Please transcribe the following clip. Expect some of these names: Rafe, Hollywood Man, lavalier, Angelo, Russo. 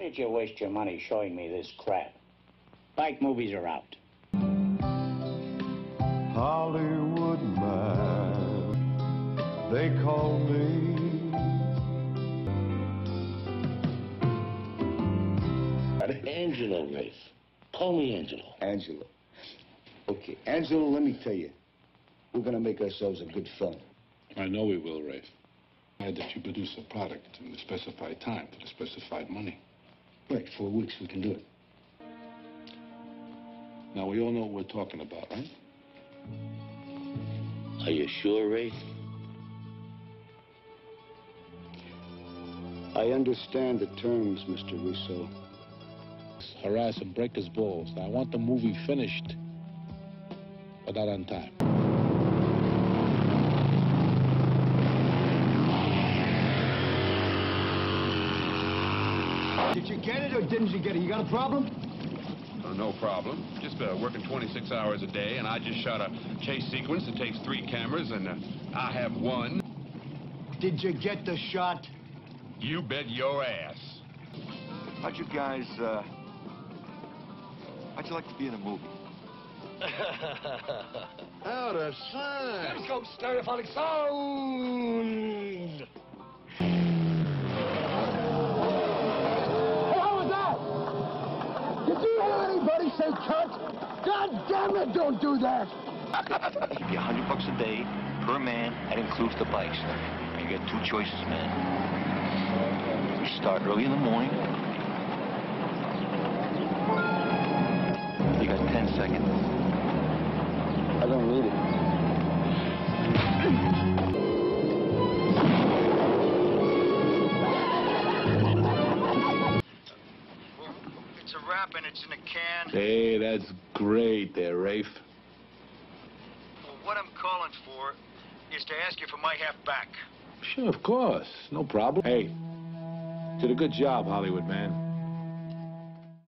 did you waste your money showing me this crap? Like movies are out. Hollywood Man, they call me. Angelo, Rafe. Call me Angelo. Angelo. Okay, Angelo, let me tell you. We're going to make ourselves a good film. I know we will, Rafe. I'm glad that you produce a product in the specified time for the specified money. Right, 4 weeks, we can do it. Now, we all know what we're talking about, right? Are you sure, Rafe? I understand the terms, Mr. Russo. Harass and break his balls. I want the movie finished, but not on time. Did you get it or didn't you get it? You got a problem? No problem. Just working 26 hours a day, and I just shot a chase sequence that takes 3 cameras, and I have one. Did you get the shot? You bet your ass. How'd you guys, how'd you like to be in a movie? Out of sight. Let's go, stereophonic sound! Hey, how was that? Did you hear anybody say cut? God damn it, don't do that! It'd be $100 a day per man. That includes the bikes. You get 2 choices, man. You start early in the morning. You got 10 seconds. I don't need it. It's a wrap and it's in a can. Hey, that's great there, Rafe. Well, what I'm calling for is to ask you for my half back. Sure, of course. No problem. Hey, did a good job, Hollywood Man.